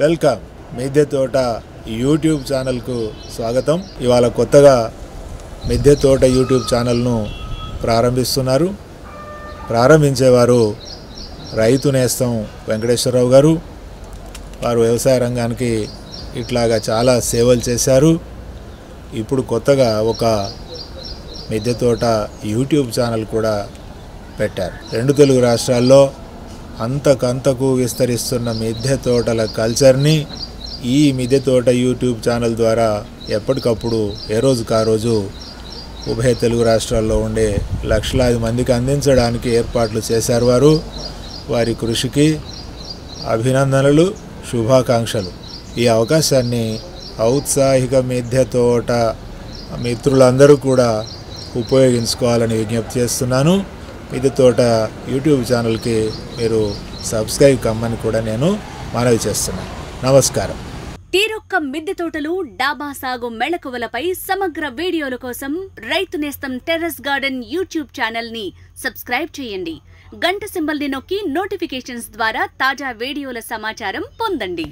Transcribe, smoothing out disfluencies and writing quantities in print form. Welcome మిద్దె తోట YouTube channel కు స్వాగతం। ఇవాల కొత్తగా మిద్దె తోట యూట్యూబ్ ఛానల్ ను ప్రారంభిస్తున్నారు। ప్రారంభించేవారు రైతు నేస్తం వెంకటేశ్వర రావు గారు। వారు వ్యవసాయ రంగానికి ఇట్లాగా చాలా సేవలు చేశారు। ఇప్పుడు కొత్తగా ఒక మిద్దె తోట యూట్యూబ్ ఛానల్ కూడా పెట్టారు। రెండు తెలుగు రాష్ట్రాల్లో అంతకంతకు విస్తరిస్తున్న మిద్దె తోటల కల్చర్ని ఈ మిద్దె తోట యూట్యూబ్ ఛానల్ ద్వారా ఎప్పటికప్పుడు ఏ రోజుకు ఆ రోజు ఉభయ తెలుగు రాష్ట్రాల్లో ఉండే లక్షలాది మందికి అందించడానికి ఏర్పాట్లు చేశారు వారు। వారి కృషికి అభినందనలు, శుభాకాంక్షలు। ఈ అవకాశాన్ని ఔత్సాహిక మిద్దె తోట మిత్రులందరూ కూడా ఉపయోగించుకోవాలని విజ్ఞప్తి చేస్తున్నాను। మిద్దె తోట యూట్యూబ్ ఛానల్కి మీరు సబ్స్క్రైబ్ కమ్మని కూడా నేను మనవి చేస్తున్నాను। నమస్కారం। తీరొక్క మిద్దె తోటలు, డాబా సాగు మెళకువలపై సమగ్ర వీడియోల కోసం రైతు నేస్తం టెర్రస్ గార్డెన్ యూట్యూబ్ ఛానల్ని సబ్స్క్రైబ్ చేయండి। గంట సింబల్ని నొక్కి నోటిఫికేషన్స్ ద్వారా తాజా వీడియోల సమాచారం పొందండి।